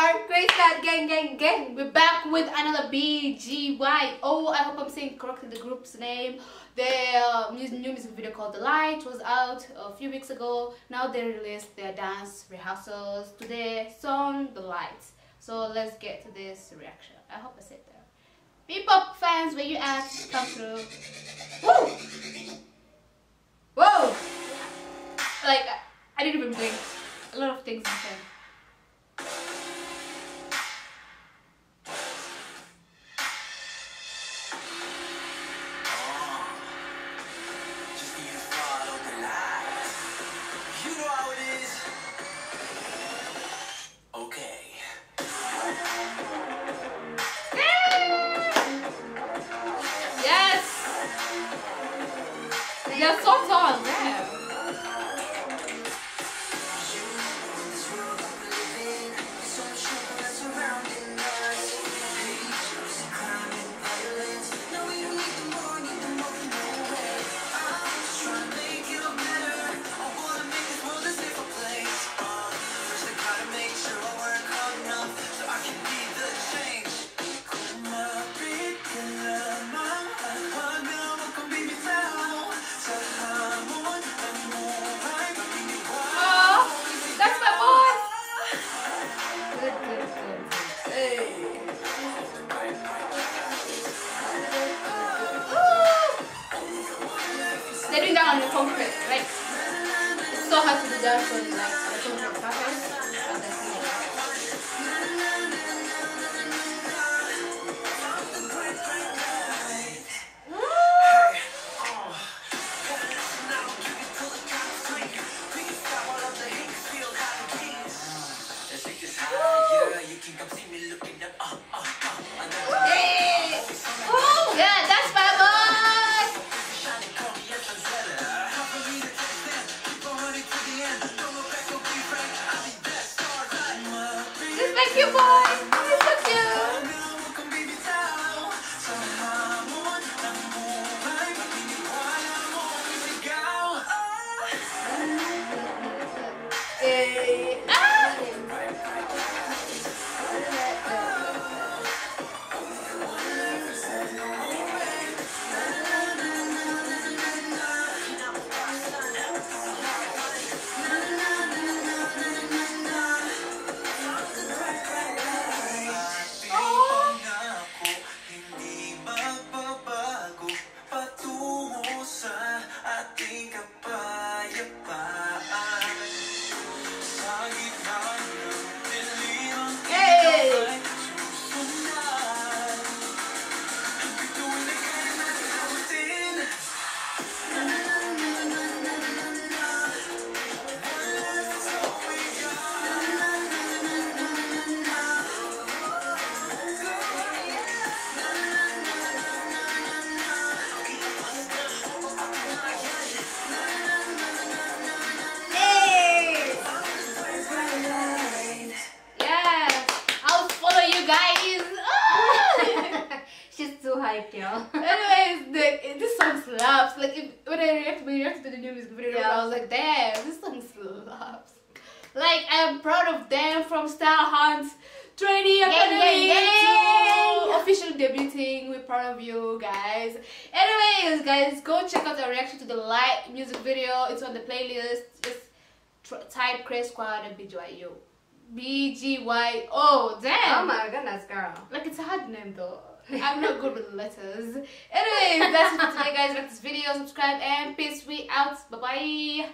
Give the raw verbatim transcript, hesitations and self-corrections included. are Cray Squad gang gang gang. We're back with another B G Y O. I hope I'm saying correctly the group's name. Their uh, new music video called The Light was out a few weeks ago. Now they released their dance rehearsals to their song The Light. So let's get to this reaction. I hope I said that. Bebop fans, where you at? Come through. Woo! Whoa! Like I didn't even blink. A lot of things happened. They're so tall, yeah. They're doing that on the concrete, right? It's so hard to do that on like the concrete surface. But that's thank you, boy. It's so cute. Hey. Ah. Anyways, the, this song slaps. Like if, when I reacted, when I reacted to the new music video, yeah. I was like, damn, this song slaps. Like I am proud of them from Style Hunt Training Academy to official debuting. We're proud of you guys. Anyways, guys, go check out our reaction to the Light music video. It's on the playlist. Just type Cray Squad and B G Y O. B G Y O. Damn. Oh my goodness, girl. Like it's a hard name though. I'm not good with letters. Anyways, that's it for today, guys. Like this video, subscribe, and peace. We out. Bye bye.